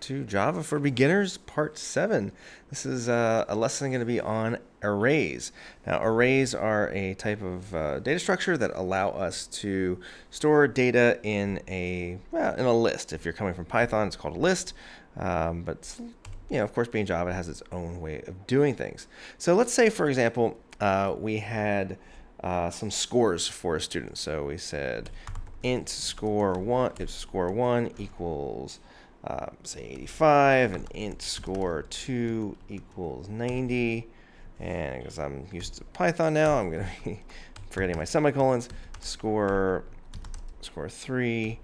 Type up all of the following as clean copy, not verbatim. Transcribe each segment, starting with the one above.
To Java for Beginners, Part 7. This is a lesson going to be on arrays. Now, arrays are a type of data structure that allow us to store data in a list. If you're coming from Python, it's called a list, but you know, of course, being Java, it has its own way of doing things. So let's say, for example, we had some scores for a student. So we said int score one, if score one equals say 85, and int score 2 equals 90. And because I'm used to Python now, I'm going to be forgetting my semicolons. Score 3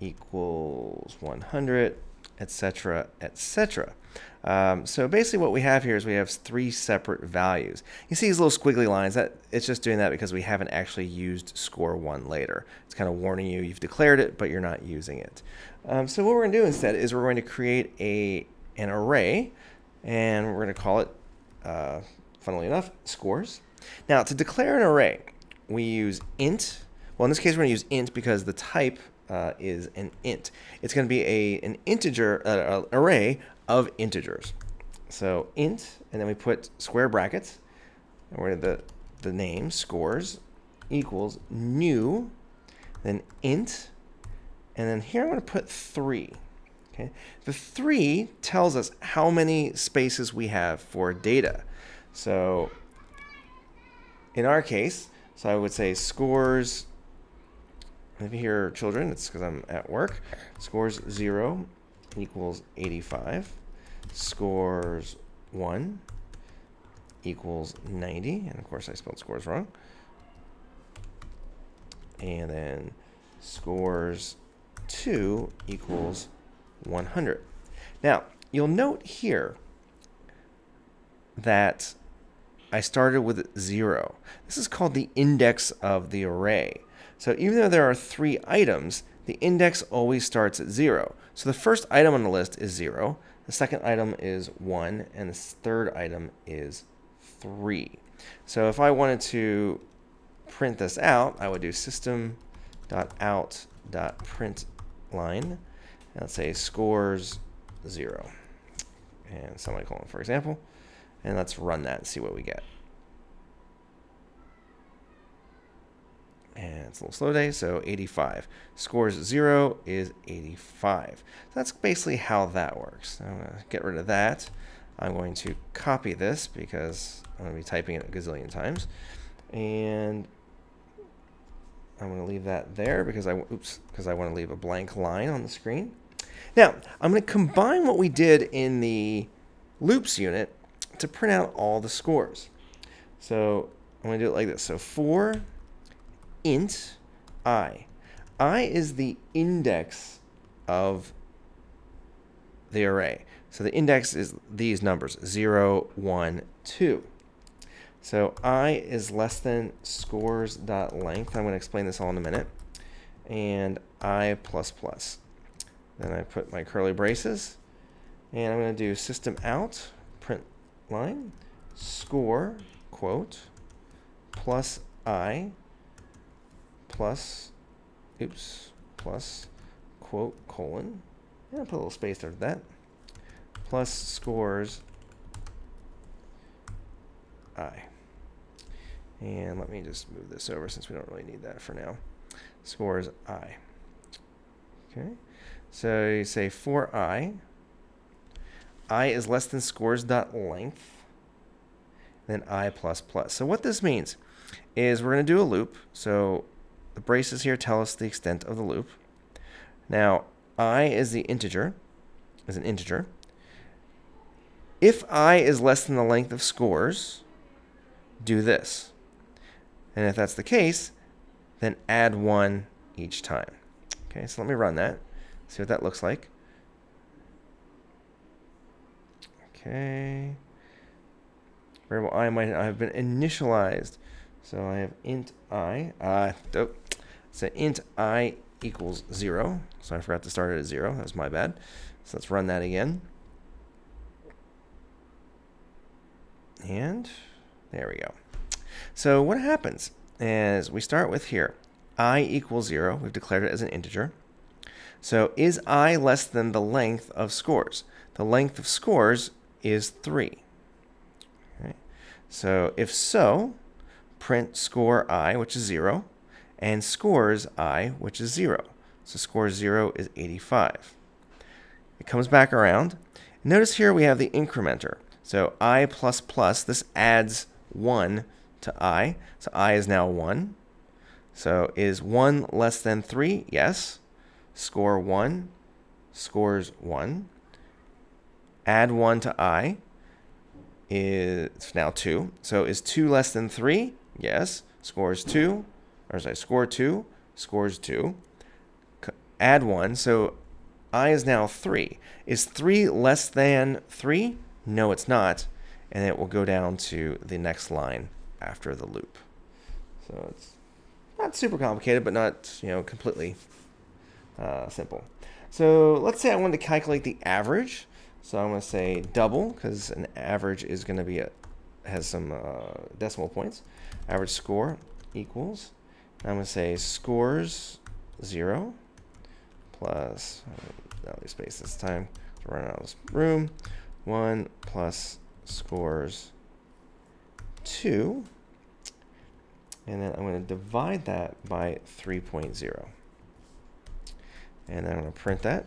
equals 100, etc., etc. So basically what we have here is we have three separate values. You see these little squiggly lines, that it's just doing that because we haven't actually used score one later. It's kind of warning you, you've declared it, but you're not using it. So what we're going to do instead is we're going to create an array, and we're going to call it, funnily enough, scores. Now to declare an array, we use int. Well, in this case, we're going to use int because the type is an int. It's going to be an integer array of integers. So int, and then we put square brackets, and we're the name scores equals new, then int, and then here I'm going to put 3. Okay, the 3 tells us how many spaces we have for data. So in our case, so I would say scores. If you hear children, it's because I'm at work. Scores 0 equals 85. Scores 1 equals 90. And of course, I spelled scores wrong. And then scores 2 equals 100. Now, you'll note here that I started with 0. This is called the index of the array. So even though there are 3 items, the index always starts at 0. So the first item on the list is 0, the second item is 1, and the third item is 3. So if I wanted to print this out, I would do system.out.println. Let's say scores 0, and semicolon, for example. And let's run that and see what we get. And it's a little slow day, so 85. Scores 0 is 85. So that's basically how that works. I'm going to get rid of that. I'm going to copy this because I'm going to be typing it a gazillion times. And I'm going to leave that there because I want to leave a blank line on the screen. Now, I'm going to combine what we did in the loops unit to print out all the scores. So I'm going to do it like this. So for int I is the index of the array. So the index is these numbers, 0, 1, 2. So I is less than scores.length. I'm going to explain this all in a minute. And I ++. Then I put my curly braces. And I'm going to do system out print line score quote plus I plus quote colon, and I'll put a little space after that, plus scores I. And let me just move this over since we don't really need that for now. Scores I. Okay, so you say for I is less than scores.length, then I++. So what this means is we're going to do a loop. So the braces here tell us the extent of the loop. Now, I is the integer, is an integer. If I is less than the length of scores, do this. And if that's the case, then add 1 each time. Okay, so let me run that, see what that looks like. Okay. Variable I might have been initialized. So I have int I. So int I equals 0. So I forgot to start it at 0. That was my bad. So let's run that again. And there we go. So what happens is we start with here. I equals 0. We've declared it as an integer. So is I less than the length of scores? The length of scores is 3. Right? So if so, print score I, which is 0, and scores I, which is 0. So score 0 is 85. It comes back around. Notice here we have the incrementer. So I plus plus, this adds 1 to I. So I is now 1. So is 1 less than 3? Yes. Score 1 scores 1. Add 1 to I is now 2. So is 2 less than 3? Yes. Scores 2. Or as I score 2 scores 2. Add 1. So I is now 3. Is 3 less than 3? No, it's not. And it will go down to the next line after the loop. So it's not super complicated, but not, you know, completely simple. So let's say I wanted to calculate the average. So I'm going to say double, because an average is going to be has some decimal points. Average score equals. And I'm going to say scores 0 plus, I'll leave space this time to run out of this room. 1 plus scores 2. And then I'm going to divide that by 3.0. And then I'm going to print that.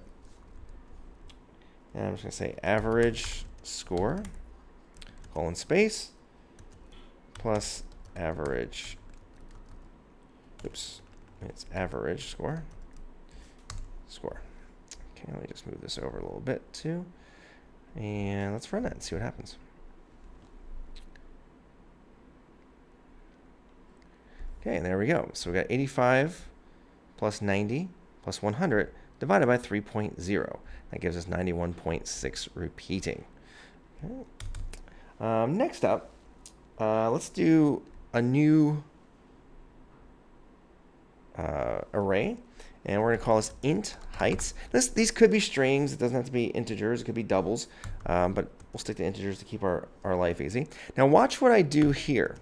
And I'm just going to say average score, colon space, plus average. Oops, it's average score. Score. Okay, let me just move this over a little bit too. And let's run that and see what happens. Okay, and there we go. So we got 85 plus 90 plus 100 divided by 3.0. That gives us 91.6 repeating. Okay. Next up, let's do a new array. And we're going to call this int heights. These could be strings. It doesn't have to be integers. It could be doubles. But we'll stick to integers to keep our life easy. Now watch what I do here.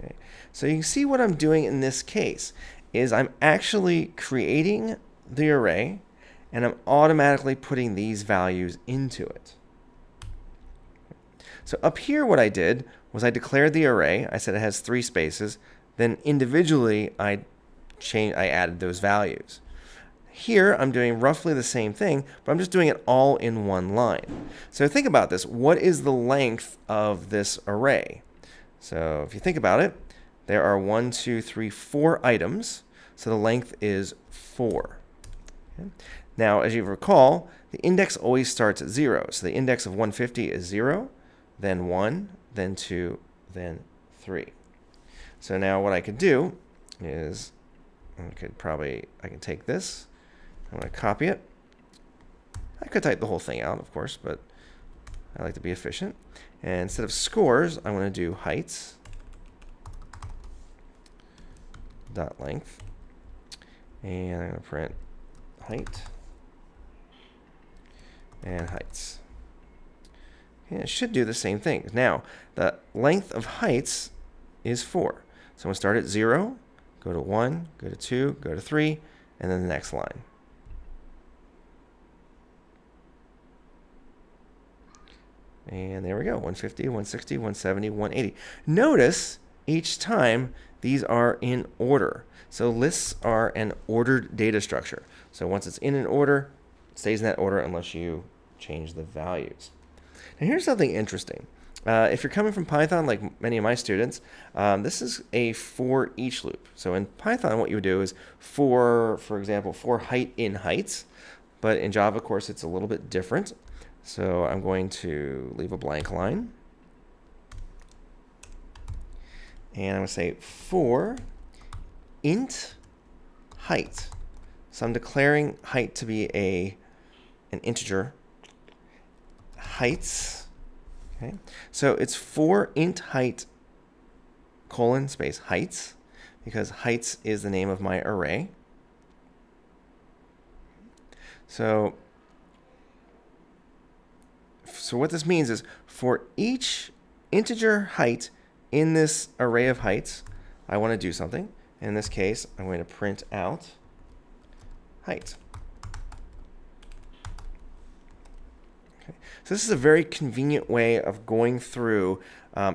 Okay. So you can see what I'm doing in this case is I'm actually creating the array, and I'm automatically putting these values into it. So up here what I did was I declared the array. I said it has 3 spaces. Then individually I added those values. Here I'm doing roughly the same thing, but I'm just doing it all in one line. So think about this. What is the length of this array? So if you think about it, there are 4 items. So the length is 4. Okay. Now, as you recall, the index always starts at 0. So the index of 150 is 0, then 1, then 2, then 3. So now what I could do is I can take this. I'm going to copy it. I could type the whole thing out, of course, but I like to be efficient. And instead of scores, I'm going to do heights dot length. And I'm going to print height and heights. And it should do the same thing. Now, the length of heights is 4. So I'm going to start at 0, go to 1, go to 2, go to 3, and then the next line. And there we go, 150, 160, 170, 180. Notice each time these are in order. So lists are an ordered data structure. So once it's in an order, it stays in that order unless you change the values. Now here's something interesting. If you're coming from Python, like many of my students, this is a for each loop. So in Python, what you would do is for example, for height in heights. But in Java, of course, it's a little bit different. So I'm going to leave a blank line. And I'm going to say for int height. So I'm declaring height to be an integer. Heights. Okay. So it's for int height colon space heights, because heights is the name of my array. So what this means is for each integer height in this array of heights, I want to do something. In this case, I'm going to print out height. Okay. So this is a very convenient way of going through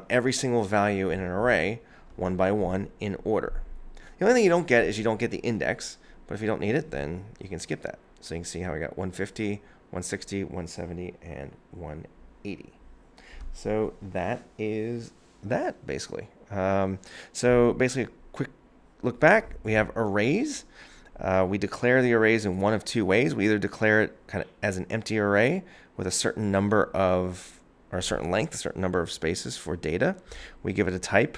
every single value in an array one by one in order. The only thing you don't get is you don't get the index, but if you don't need it, then you can skip that. So you can see how I got 150, 160, 170, and 180. So that is that, basically. So basically, a quick look back. We have arrays. We declare the arrays in one of two ways. We either declare it kind of as an empty array with a certain number of, or a certain length, a certain number of spaces for data. We give it a type.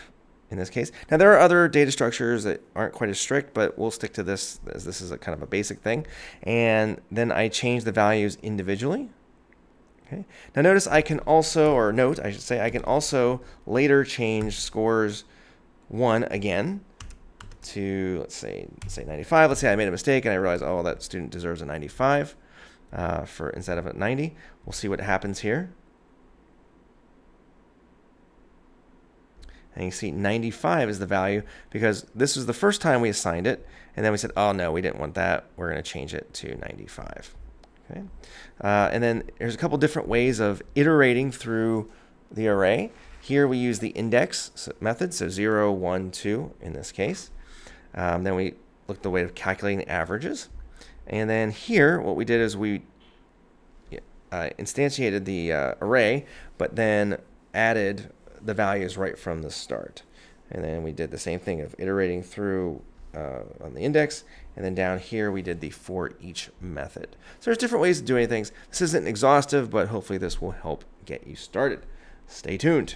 In this case, now there are other data structures that aren't quite as strict, but we'll stick to this as this is a kind of a basic thing. And then I change the values individually. Okay. Now notice I can also, or note, I should say, I can also later change scores one again to, let's say 95. Let's say I made a mistake and I realized, oh, that student deserves a 95 for instead of a 90. We'll see what happens here. And you see 95 is the value because this was the first time we assigned it. And then we said, oh, no, we didn't want that. We're going to change it to 95. Okay. And then there's a couple different ways of iterating through the array. Here we use the index method, so 0, 1, 2 in this case. Then we looked at the way of calculating averages. And then here what we did is we instantiated the array, but then added the values right from the start. And then we did the same thing of iterating through on the index. And then down here, we did the for each method. So there's different ways of doing things. This isn't exhaustive, but hopefully this will help get you started. Stay tuned.